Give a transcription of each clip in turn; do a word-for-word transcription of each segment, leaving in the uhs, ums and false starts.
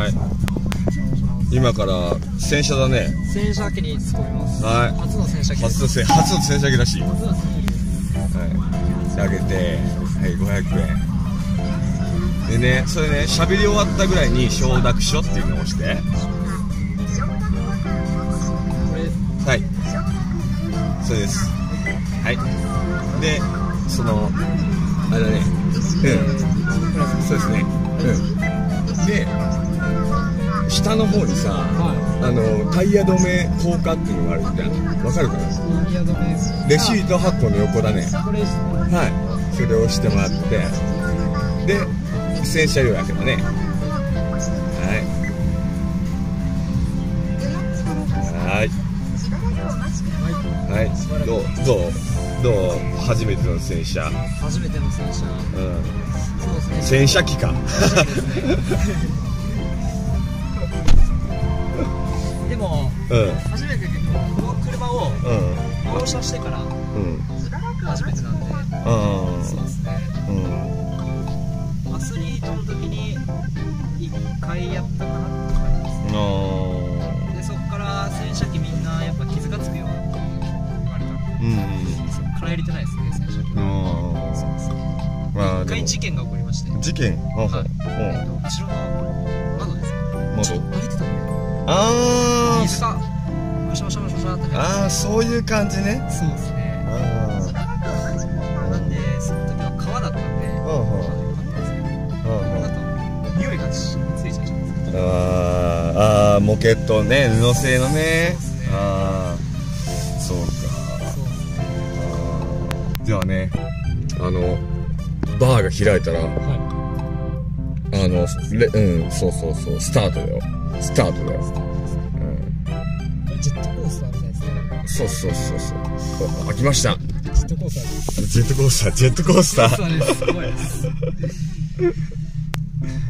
はい。今から洗車だね。洗車機に突っ込みます。はい。初の洗車機。初の洗初の洗車機らしい。初の洗車機です。はい。あげて、はい、ごひゃくえん。でね、それね、喋り終わったぐらいに承諾書っていうのを押して。はい。そうです。はい。で、そのあれだね。うん。そうですね。うん。で、下の方にさ、はい、あのタイヤ止め効果っていうのがあるみたいな。わかるかな？タイヤ止め。レシート発行の横だね。はい。それを押してもらって、で、洗車料だけどね。はい。はい。はい、どうどうどう初めての洗車。初めての洗車。うん。そうですね。洗車機か。でも、うん、初めてこの車を納車してから、うん、初めてなんで。うん。そうですね。うん。アスリートの時に一回やったかなって感じですね。ああ。でそこから洗車機みんなやっぱ傷がつくよ。からやれてないですね、最初に。一回事件が起こりまして。事件。はい。後ろの窓ですか。窓。開いてたの。ああ。水が。バシャバシャバシャバシャって。ああ、そういう感じね。そうですね。なんで、その時は川だったんで。ああ。匂いがついちゃいます。ああ、モケットね、布製のね。ああ。そうか。ではね、あのバーが開いたら、はい、あのレうんそうそうそうスタートだよスタートだよ、うん、ジェットコースターみたいですね。そうそうそうそう開きました。ジェットコースタージェットコースタージェットコースター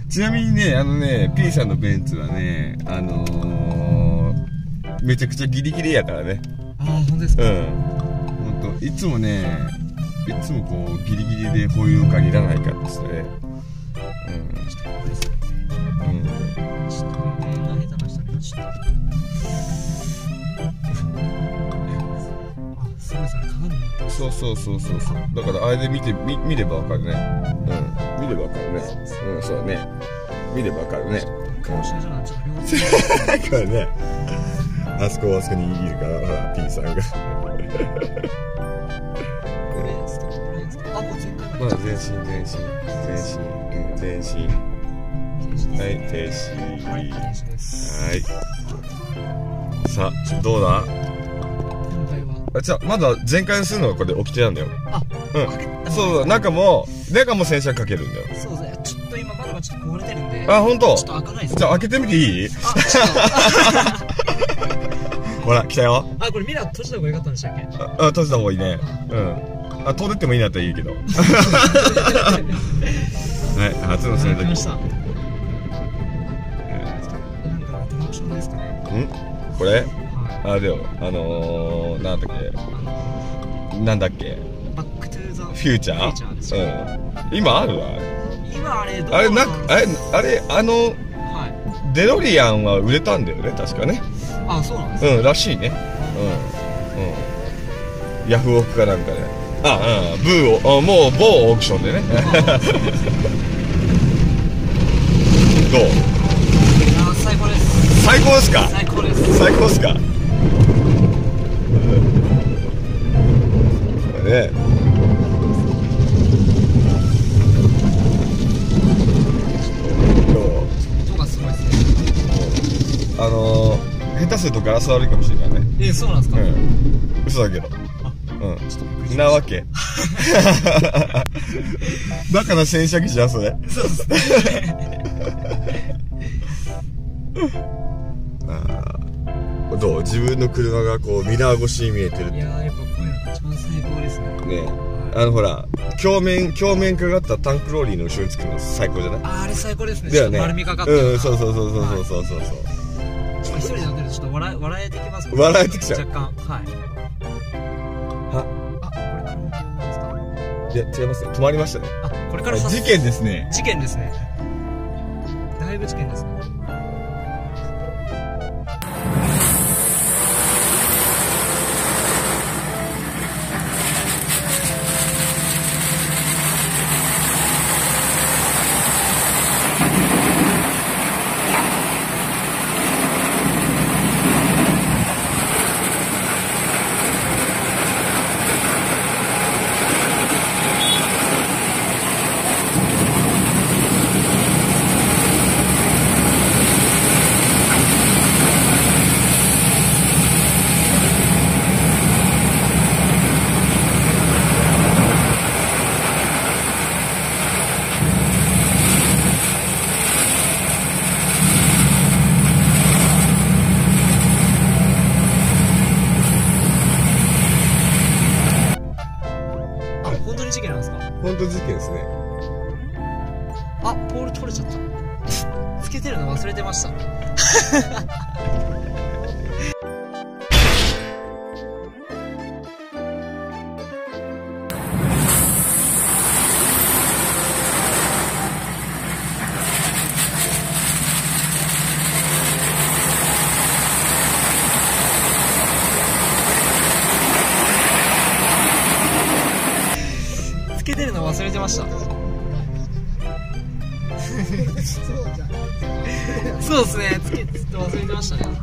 ちなみにね、あのね P さんのベンツはね、あのー、めちゃくちゃギリギリやからね。ああ、本当ですか。うん、本当いつもね、いつもこうギリギリで保有限らないかってそれ、そうそうそうそうそう。だからあれで見てみ見ればわかるね。うん、見ればわかるね。うん、そうだね。見ればわかるね。だからね、あそこあそこにいるから、ほらPさんが。まあ全身全身全身全身はい停止はい。さあどうだ。あ、じゃまだ全開するのがこれ起きてなんだよ。あ、うん。そう、中も中も洗車かけるんだよ。そうですね。ちょっと今窓がちょっと壊れてるんで。あ、本当。ちょっと開かないです。じゃあ開けてみていい？ほら来たよ。あ、これミラー閉じた方が良かったんでしたっけ？あ、閉じた方がいいね。うん。あ、通れてもいいなっていいけど。はい、初の洗車機。ました。なんかトラクションですかね。ん？これ？あれよ、あのなんだっけ、なんだっけ。バックトゥーザフューチャー。うん。今あるわ。今あれあれなあれあれあのデロリアンは売れたんだよね、確かね。あ、そうなんです。うん、らしいね。うんうん。ヤフオクかなんかで。あ、うん、ブーを、もう某オークションでね。どう？あ、最高です。最高ですか？最高です。最高ですか？ね。音がすごいですね。あのー、下手するとガラス悪いかもしれないね。え、そうなんですか？うん、嘘だけど。うん、なわけバカな洗車機じゃんそれ。そうですね。ああ、どう、自分の車がこうミラー越しに見えてる。いやー、やっぱこういうの一番最高ですね。ねえ、あのほら鏡面鏡面かかったタンクローリーの後ろにつくの最高じゃない。あ、あれ最高ですね。ちょっと丸みかかってる。うん、そうそうそうそうそうそうそう。一人で乗ってるとちょっと笑笑えてきますもんね。笑えてきちゃう。若干、はい。いや、違いますね。止まりましたね。あ、これから事件ですね。事件ですね。だいぶ事件ですね。当事件なんですか？本当事件ですね。あ、ポール取れちゃった。つけてるの忘れてました。つけてるの忘れてました。そうですね。つけずっと忘れてましたね。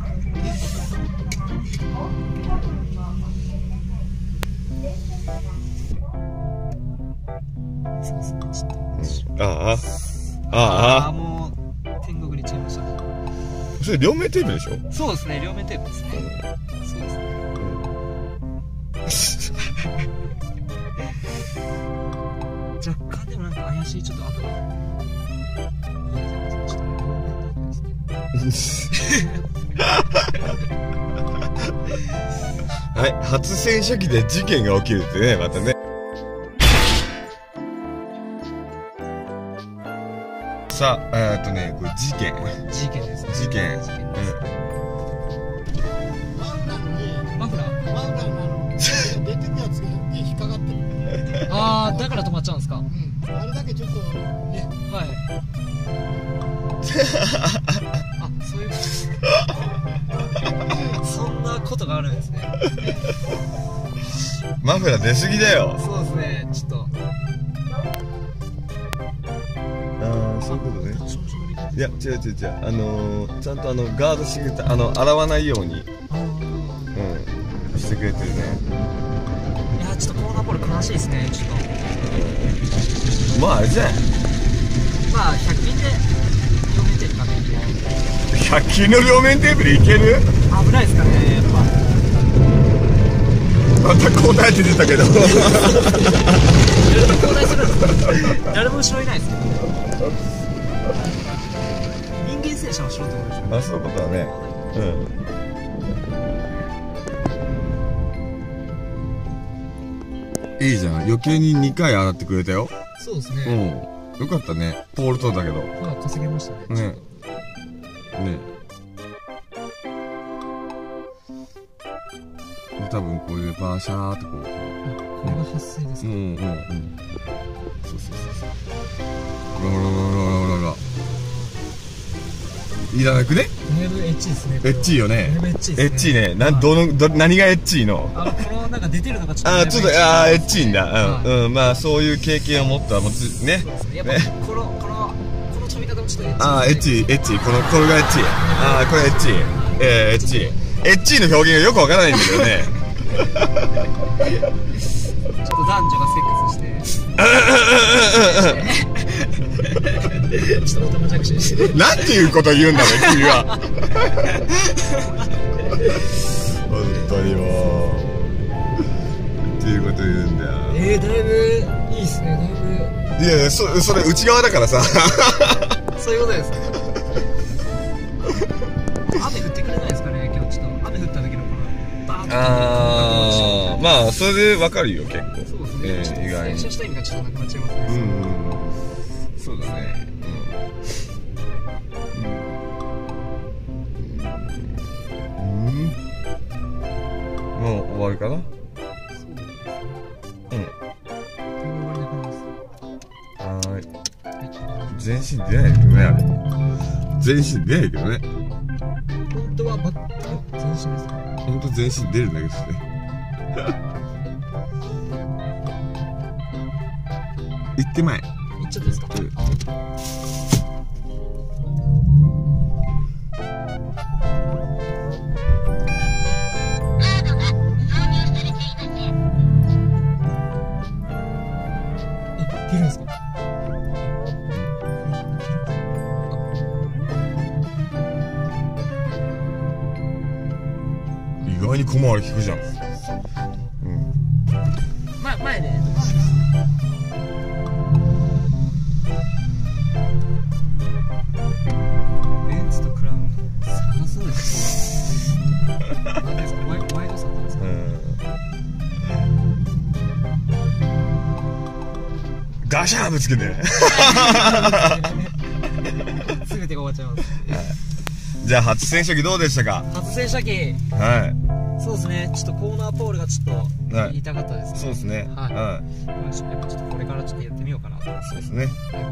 ああああもう天国に行っちゃいました。それ両面テープでしょ？そうですね。両面テープですね。そうですね。若干でもなんか怪しい、ちょっと後がはい、初戦車機で事件が起きるってね、またね。さあ、えーっとね、これ事件事件ですね。事件事件ですね。マフラーにマフラーマフラーの出てるやつに引っかかってる。ああ、だから止まっちゃうんですか。うん、あれだけちょっとね、はい。あ、そういうこと。そんなことがあるんですね。マフラー出過ぎだよ。そうですね、ちょっと。ああ、そういうことね。いや、違う違う違う、あのー、ちゃんとあのガードしてくれた、あの洗わないように、うん、してくれてるね。ちょっとコーナーポール悲しいですね。ちょっとまああれじゃん、まあひゃく均で両面テープかね。ひゃく均の両面テープでいける？危ないですかね、やっぱ。またコーナーって出たけど誰も後ろいないですけど、人間戦車は後ろってことですね。まあそういうことだね。うん、いいじゃん、余計ににかい洗ってくれたよ。そうですね。うん、よかったね。ポール取ったけど。まあ稼げましたね。ね。ね。多分これでバーシャーってこう。これが発生ですか。うんうんうん。そうそうそう。ほらほらほらほらほら。いらなくね？だいぶエッチですね。エッチよね。エッチね。なんどのど何がエッチの？なんか出てるのがちょっと、ああちょっと、ああエッチいんだ。うんうん、まあそういう経験を持ったもつね。やっぱこのこのこの飛び方もちょっとエッチ。ああエッチエッチ、このこれがエッチ。ああこれエッチ。ええエッチ。エッチの表現がよくわからないんだけどね。ちょっと男女がセックスして。ちょっとお友達して。なんていうこと言うんだね君は。本当にもう。いうこと言うんだよ。えー、だいぶいいですね。だいぶ、いやいや、 そ, それ内側だからさそういうことですね。雨降ってくれないですかね今日。ちょっと雨降った時のこのバーッと、ああまあそれでわかるよ。結構そうですね、えー、意外に洗車した意味がちょっとなくなっちゃいますね。うん、そうだね。うん、うん、もう終わりかな。全身出ないけどね、あれ。全身出ないけどね。本当はバッ全身ですね。本当全身出るんだけどね。行って前。行っちゃっていいですか。え、出るんですか。意外に小回り効くじゃん。うん。ま、前ね。レンズとクラウン探すです。何ですか、ワイドさんですか。ガシャーぶつけてすべてが終わっちゃいます、はい、じゃあ初洗車機どうでしたか？初洗車機、はい、そうですね、ちょっとコーナーポールがちょっと、はい、痛かったですね。そうですね、はい、はい、やっぱちょっとこれからちょっとやってみようかなと。そうですね、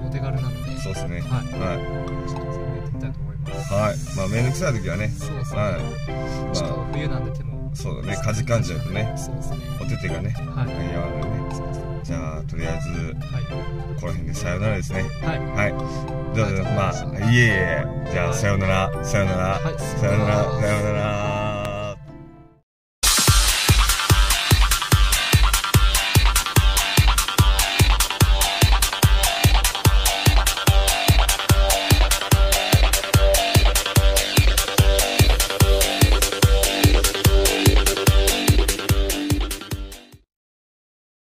お手軽なので。そうですね、はい、はい、ちょっとそれをやってみたいと思います。はい、まあ面倒くさい時はね、そうですね、はい、ちょっと冬なんで手もそうだね、かじかんじゃうとね、そうですね、お手手がね、はい、やわらかいね。そうですね、じゃあとりあえず、はい、ここら辺でさよならですね。はい、はい、じゃあまあいえいえ、じゃあさよなら、さよなら、さよなら、さよなら。